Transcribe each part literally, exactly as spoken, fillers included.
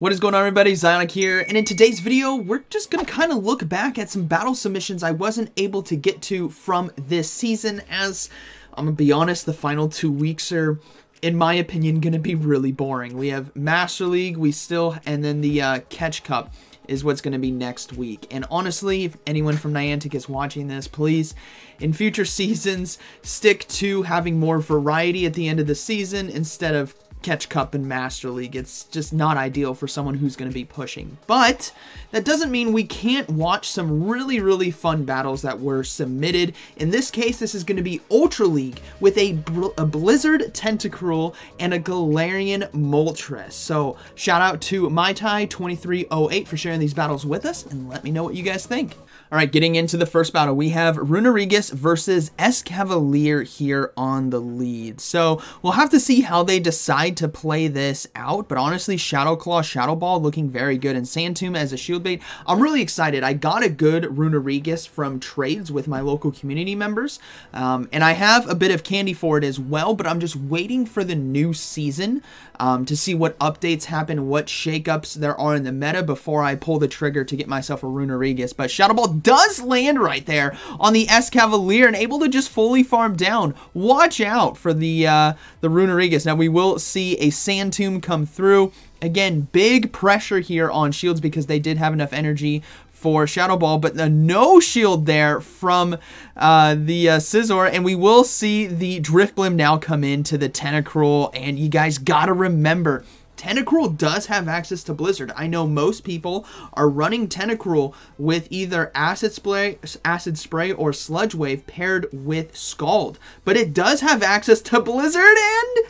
What is going on, everybody? ZyoniK here, and in today's video we're just gonna kind of look back at some battle submissions I wasn't able to get to from this season, as I'm gonna be honest, the final two weeks are, in my opinion, gonna be really boring. We have Master League, we still, and then the uh, Catch Cup is what's going to be next week. And honestly, if anyone from Niantic is watching this, please, in future seasons, stick to having more variety at the end of the season instead of Catch Cup and Master League. It's just not ideal for someone who's going to be pushing. But that doesn't mean we can't watch some really, really fun battles that were submitted. In this case, this is going to be Ultra League with a, a Blizzard Tentacruel and a Galarian Moltres. So shout out to Mai Tai twenty-three oh eight for sharing these battles with us, and let me know what you guys think. All right, getting into the first battle, we have Runerigus versus Escavalier here on the lead. So we'll have to see how they decide to play this out, but honestly, Shadow Claw, Shadow Ball looking very good, and Sand Tomb as a shield bait. I'm really excited. I got a good Runerigus from trades with my local community members, um, and I have a bit of candy for it as well, but I'm just waiting for the new season um, to see what updates happen, what shakeups there are in the meta before I pull the trigger to get myself a Runerigus. But Shadow Ball does land right there on the Escavalier and able to just fully farm down. Watch out for the uh, the Runerigus. Now we will see a Sand Tomb come through. Again, big pressure here on shields because they did have enough energy for Shadow Ball, but the no shield there from uh, the uh, Scizor, and we will see the Drifblim now come into the Tentacruel. And you guys gotta remember, Tentacruel does have access to Blizzard. I know most people are running Tentacruel with either Acid Spray, Acid Spray or Sludge Wave paired with Scald, but it does have access to Blizzard, and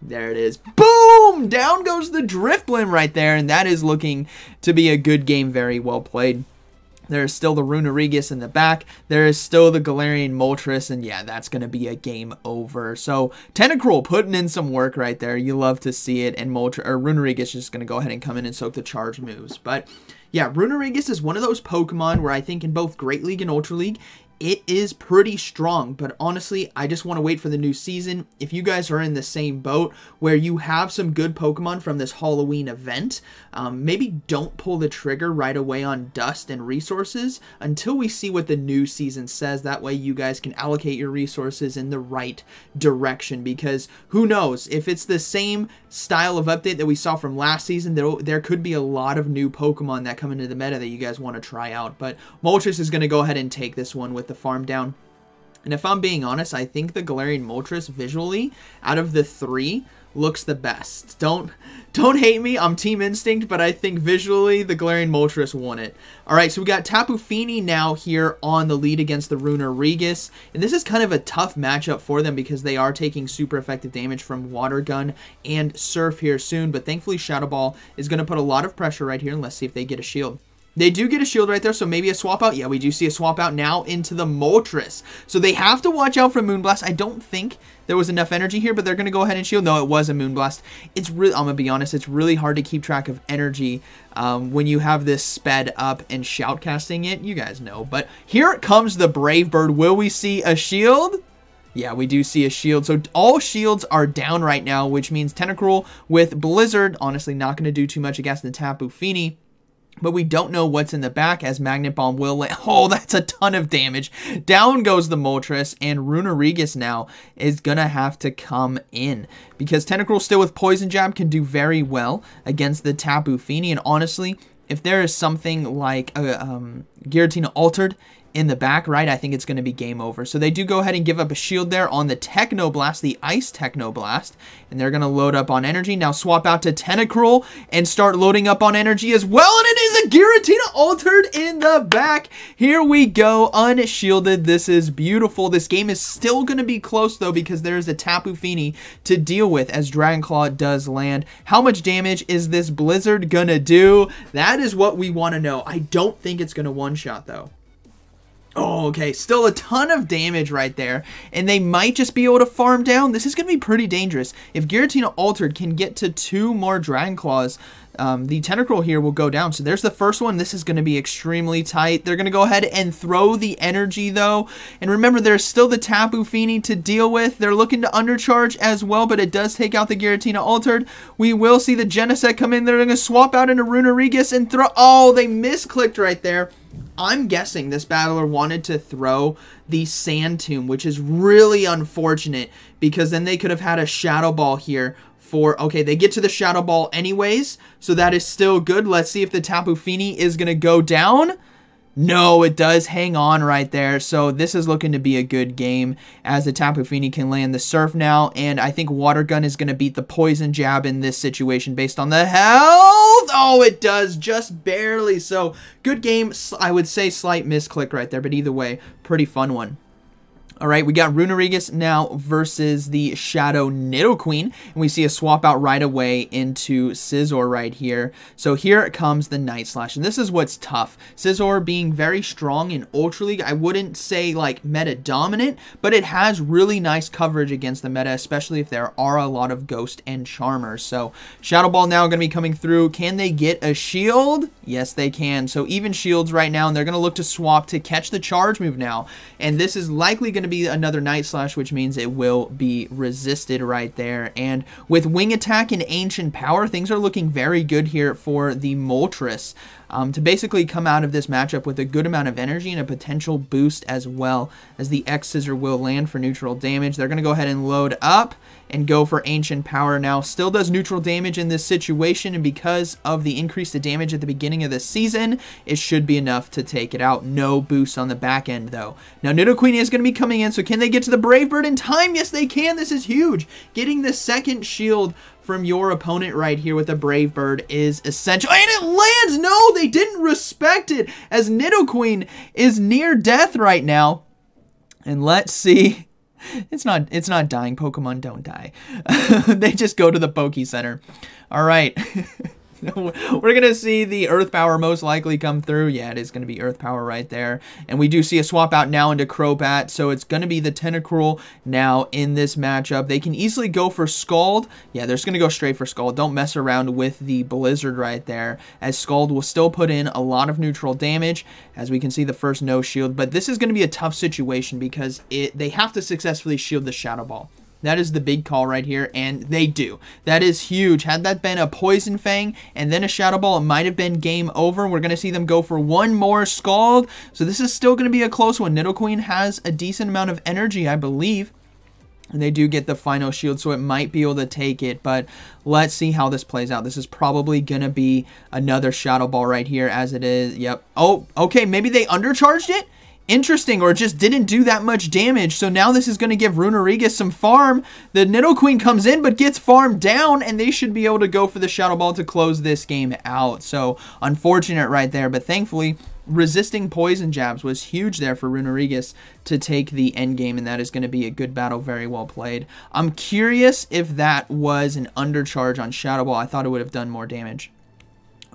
there it is. Boom! Down goes the Drifblim right there, and that is looking to be a good game. Very well played. There is still the Runerigus in the back. There is still the Galarian Moltres, and yeah, that's going to be a game over. So Tentacruel putting in some work right there. You love to see it, and Moltres or Runerigus is just going to go ahead and come in and soak the charge moves. But yeah, Runerigus is one of those Pokemon where I think in both Great League and Ultra League, it is pretty strong, but honestly, I just want to wait for the new season. If you guys are in the same boat where you have some good Pokemon from this Halloween event, um, maybe don't pull the trigger right away on dust and resources until we see what the new season says. That way you guys can allocate your resources in the right direction, because who knows, if it's the same style of update that we saw from last season, there, there could be a lot of new Pokemon that come into the meta that you guys want to try out. But Moltres is going to go ahead and take this one with the farm down. And if I'm being honest, I think the Galarian Moltres visually out of the three looks the best. Don't don't hate me, I'm Team Instinct, but I think visually the Galarian Moltres won it. Alright, so we got Tapu Fini now here on the lead against the Runerigus, and this is kind of a tough matchup for them because they are taking super effective damage from Water Gun and Surf here soon, but thankfully Shadow Ball is going to put a lot of pressure right here, and let's see if they get a shield. They do get a shield right there, so maybe a swap out. Yeah, we do see a swap out now into the Moltres. So they have to watch out for Moonblast. I don't think there was enough energy here, but they're going to go ahead and shield. No, it was a Moonblast. It's really, I'm going to be honest, it's really hard to keep track of energy um, when you have this sped up and shoutcasting it. You guys know, but here comes the Brave Bird. Will we see a shield? Yeah, we do see a shield. So all shields are down right now, which means Tentacruel with Blizzard, honestly, not going to do too much against the Tapu Fini. But we don't know what's in the back, as Magnet Bomb will land. Oh, that's a ton of damage. Down goes the Moltres, and Runerigus now is going to have to come in, because Tentacruel still with Poison Jab can do very well against the Tapu Fini. And honestly, if there is something like uh, um, Giratina Altered in the back, right, I think it's going to be game over. So they do go ahead and give up a shield there on the Technoblast, the Ice Technoblast, and they're going to load up on energy. Now swap out to Tentacruel and start loading up on energy as well, and it is a Giratina Altered in the back. Here we go, unshielded. This is beautiful. This game is still going to be close, though, because there is a Tapu Fini to deal with as Dragon Claw does land. How much damage is this Blizzard going to do? That is what we want to know. I don't think it's going to one-shot, though. Oh, okay, still a ton of damage right there, and they might just be able to farm down. This is going to be pretty dangerous. If Giratina Altered can get to two more Dragon Claws, Um, the Tentacruel here will go down. So there's the first one. This is going to be extremely tight. They're going to go ahead and throw the energy, though. And remember, there's still the Tapu Fini to deal with. They're looking to undercharge as well, but it does take out the Giratina Altered. We will see the Genesect come in. They're going to swap out into Runerigus and throw... Oh, they misclicked right there. I'm guessing this battler wanted to throw the Sand Tomb, which is really unfortunate because then they could have had a Shadow Ball here for... Okay, they get to the Shadow Ball anyways, so that is still good. Let's see if the Tapu Fini is going to go down. No, it does hang on right there. So this is looking to be a good game as the Tapu Fini can land the Surf now. And I think Water Gun is going to beat the Poison Jab in this situation based on the health. Oh, it does just barely. So good game. I would say slight misclick right there, but either way, pretty fun one. All right, we got Runerigus now versus the Shadow Nidoqueen, and we see a swap out right away into Scizor right here. So here comes the Night Slash, and this is what's tough. Scizor being very strong in Ultra League, I wouldn't say like meta dominant, but it has really nice coverage against the meta, especially if there are a lot of Ghost and Charmers. So Shadow Ball now going to be coming through. Can they get a shield? Yes, they can. So even shields right now, and they're going to look to swap to catch the charge move now, and this is likely going to be another Night Slash, which means it will be resisted right there. And with Wing Attack and Ancient Power, things are looking very good here for the Moltres um, to basically come out of this matchup with a good amount of energy and a potential boost, as well as the X-Scissor will land for neutral damage. They're going to go ahead and load up and go for Ancient Power now. Still does neutral damage in this situation, and because of the increase to damage at the beginning of the season, it should be enough to take it out. No boost on the back end, though. Now, Nidoqueen is going to be coming in, so can they get to the Brave Bird in time? Yes, they can. This is huge. Getting the second shield from your opponent right here with a Brave Bird is essential. And it lands! No, they didn't respect it, as Nidoqueen is near death right now. And let's see. It's not it's not dying. Pokemon don't die. They just go to the Poke Center. All right. We're going to see the Earth Power most likely come through. Yeah, it is going to be Earth Power right there. And we do see a swap out now into Crobat. So it's going to be the Tentacruel now in this matchup. They can easily go for Scald. Yeah, they're just going to go straight for Scald. Don't mess around with the Blizzard right there, as Scald will still put in a lot of neutral damage, as we can see the first no shield. But this is going to be a tough situation because it they have to successfully shield the Shadow Ball. That is the big call right here, and they do. That is huge. Had that been a Poison Fang and then a Shadow Ball, it might have been game over. We're going to see them go for one more Scald. So this is still going to be a close one. Nidoqueen has a decent amount of energy, I believe. And they do get the final shield, so it might be able to take it, but let's see how this plays out. This is probably going to be another Shadow Ball right here, as it is. Yep. Oh, okay. Maybe they undercharged it? Interesting, or just didn't do that much damage. So now this is going to give Runerigus some farm. The Nidoqueen comes in but gets farmed down, and they should be able to go for the Shadow Ball to close this game out. So unfortunate right there, but thankfully resisting Poison Jabs was huge there for Runerigus to take the end game, and that is going to be a good battle, very well played. I'm curious if that was an undercharge on Shadow Ball. I thought it would have done more damage.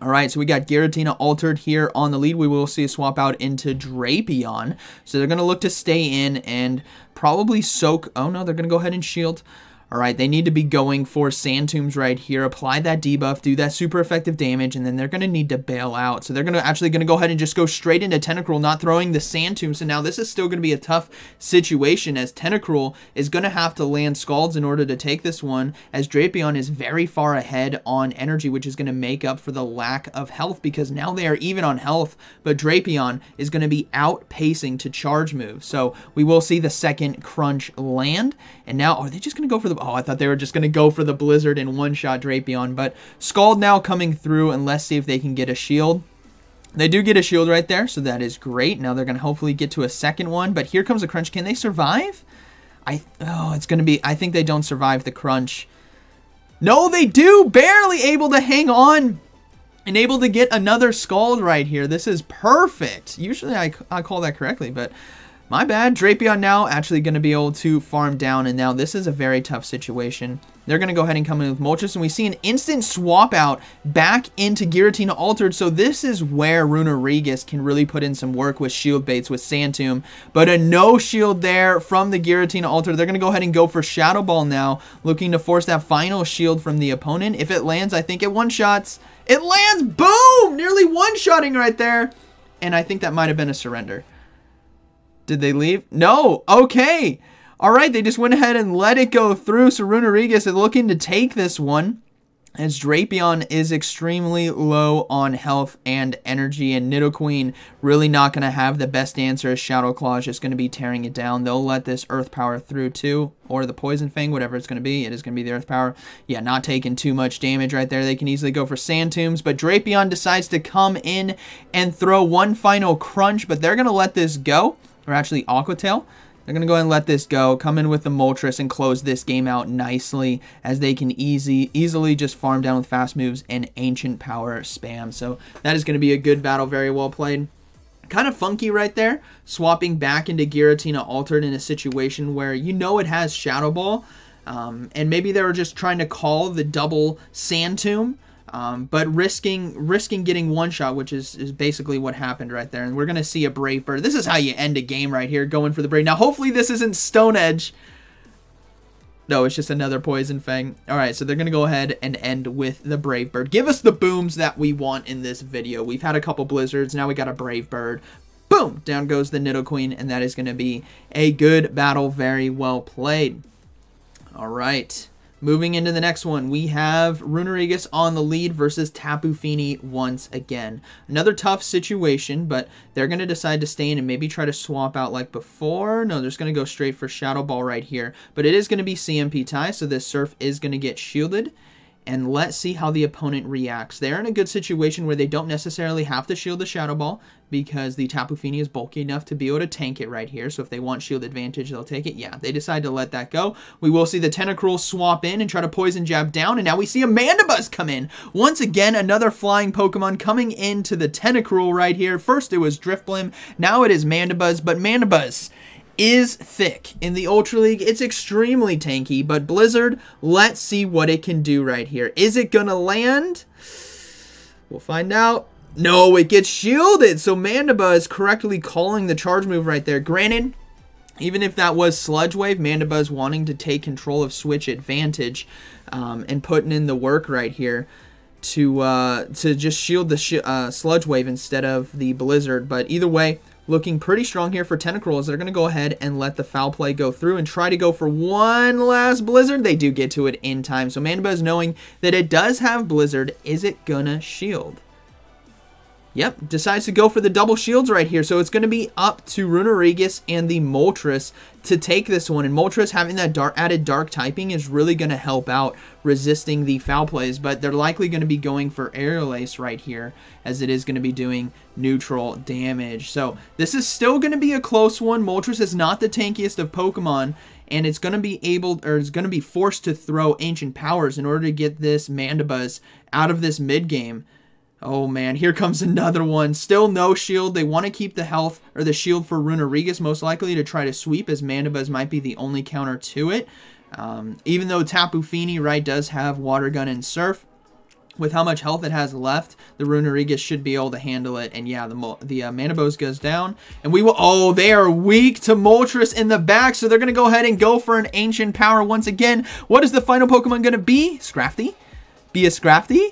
All right, so we got Giratina Altered here on the lead. We will see a swap out into Drapion. So they're going to look to stay in and probably soak. Oh, no, they're going to go ahead and shield. All right, they need to be going for Sand Tombs right here. Apply that debuff, do that super effective damage, and then they're going to need to bail out. So they're going to actually going to go ahead and just go straight into Tentacruel, not throwing the Sand Tomb. So now this is still going to be a tough situation, as Tentacruel is going to have to land Scalds in order to take this one, as Drapion is very far ahead on energy, which is going to make up for the lack of health, because now they are even on health, but Drapion is going to be outpacing to charge move. So we will see the second crunch land, and now are they just going to go for the... Oh, I thought they were just going to go for the Blizzard and one-shot Drapion, but Scald now coming through, and let's see if they can get a shield. They do get a shield right there, so that is great. Now they're going to hopefully get to a second one, but here comes a crunch. Can they survive? I oh, it's going to be... I think they don't survive the crunch. No, they do! Barely able to hang on and able to get another Scald right here. This is perfect. Usually I, I call that correctly, but... My bad. Drapion now actually going to be able to farm down, and now this is a very tough situation. They're going to go ahead and come in with Moltres, and we see an instant swap out back into Giratina Altered. So this is where Runerigus can really put in some work with shield baits with Sand Tomb. But a no shield there from the Giratina Altered. They're going to go ahead and go for Shadow Ball now, looking to force that final shield from the opponent. If it lands, I think it one-shots. It lands! Boom! Nearly one-shotting right there. And I think that might have been a surrender. Did they leave? No! Okay! Alright, they just went ahead and let it go through. So Runerigus is looking to take this one, as Drapion is extremely low on health and energy, and Nidoqueen really not going to have the best answer, as Shadow Claw is just going to be tearing it down. They'll let this Earth Power through too, or the Poison Fang, whatever it's going to be. It is going to be the Earth Power. Yeah, not taking too much damage right there. They can easily go for Sand Tombs, but Drapion decides to come in and throw one final crunch, but they're going to let this go, or actually Aqua Tail. They're going to go ahead and let this go, come in with the Moltres, and close this game out nicely, as they can easy, easily just farm down with fast moves and ancient power spam. So that is going to be a good battle, very well played. Kind of funky right there, swapping back into Giratina Altered in a situation where you know it has Shadow Ball, um, and maybe they were just trying to call the double Sand Tomb, Um, but risking risking getting one shot, which is, is basically what happened right there. And we're going to see a Brave Bird. This is how you end a game right here, going for the Brave. Now, hopefully this isn't Stone Edge. No, it's just another Poison Fang. All right, so they're going to go ahead and end with the Brave Bird. Give us the booms that we want in this video. We've had a couple Blizzards. Now we got a Brave Bird. Boom! Down goes the Nidoqueen, and that is going to be a good battle. Very well played. All right. Moving into the next one, we have Runerigus on the lead versus Tapu Fini once again. Another tough situation, but they're going to decide to stay in and maybe try to swap out like before. No, they're just going to go straight for Shadow Ball right here. But it is going to be C M P tie, so this Surf is going to get shielded. And let's see how the opponent reacts. They're in a good situation where they don't necessarily have to shield the Shadow Ball, because the Tapu Fini is bulky enough to be able to tank it right here. So if they want shield advantage, they'll take it. Yeah, they decide to let that go. We will see the Tentacruel swap in and try to Poison Jab down. And now we see a Mandibuzz come in. Once again, another flying Pokemon coming into the Tentacruel right here. First it was Drifblim. Now it is Mandibuzz. But Mandibuzz is thick in the Ultra League. It's extremely tanky, but Blizzard, let's see what it can do right here. Is it gonna land? We'll find out. No, it gets shielded. So Mandibuzz is correctly calling the charge move right there. Granted, even if that was Sludge Wave, Mandibuzz wanting to take control of switch advantage, um, and putting in the work right here to uh, to just shield the sh uh, Sludge Wave instead of the Blizzard. But either way, looking pretty strong here for Tentacruel. They're going to go ahead and let the Foul Play go through and try to go for one last Blizzard. They do get to it in time. So Mandibuzz, knowing that it does have Blizzard, is it going to shield? Yep, decides to go for the double shields right here. So it's going to be up to Runerigus and the Moltres to take this one. And Moltres having that dark, added dark typing is really going to help out resisting the foul plays. But they're likely going to be going for Aerial Ace right here, as it is going to be doing neutral damage. So this is still going to be a close one. Moltres is not the tankiest of Pokemon, and it's going to be able, or it's going to be forced to throw Ancient Powers in order to get this Mandibuzz out of this mid game. Oh man, here comes another one. Still no shield. They want to keep the health or the shield for Runerigus, most likely to try to sweep, as Mandibuzz might be the only counter to it. Um, even though Tapu Fini, right, does have Water Gun and Surf, with how much health it has left, the Runerigus should be able to handle it. And yeah, the, the uh, Mandibuzz goes down. And we will... Oh, they are weak to Moltres in the back, so they're going to go ahead and go for an Ancient Power once again. What is the final Pokemon going to be? Scrafty? Be a Scrafty?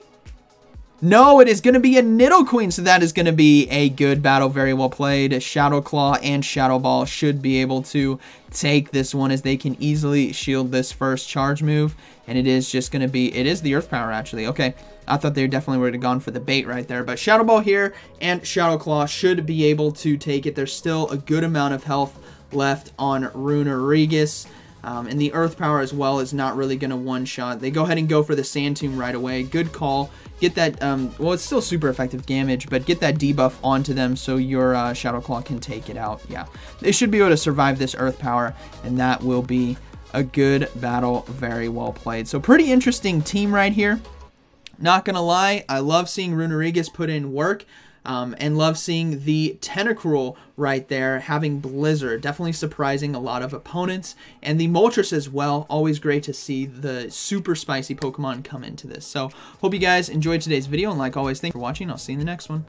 No, it is going to be a Nidoqueen, so that is going to be a good battle. Very well played. Shadow Claw and Shadow Ball should be able to take this one, as they can easily shield this first charge move. And it is just going to be... It is the Earth Power, actually. Okay, I thought they definitely would have gone for the bait right there. But Shadow Ball here and Shadow Claw should be able to take it. There's still a good amount of health left on Runerigus. Um, and the Earth Power as well is not really going to one-shot. They go ahead and go for the Sand Tomb right away. Good call. Get that, um, well, it's still super effective damage, but get that debuff onto them so your uh, Shadow Claw can take it out. Yeah, they should be able to survive this Earth Power, and that will be a good battle. Very well played. So pretty interesting team right here. Not going to lie, I love seeing Runerigus put in work. Um, and love seeing the Tentacruel right there having Blizzard, definitely surprising a lot of opponents, and the Moltres as well. Always great to see the super spicy Pokemon come into this. So hope you guys enjoyed today's video, and like always, thanks for watching. I'll see you in the next one.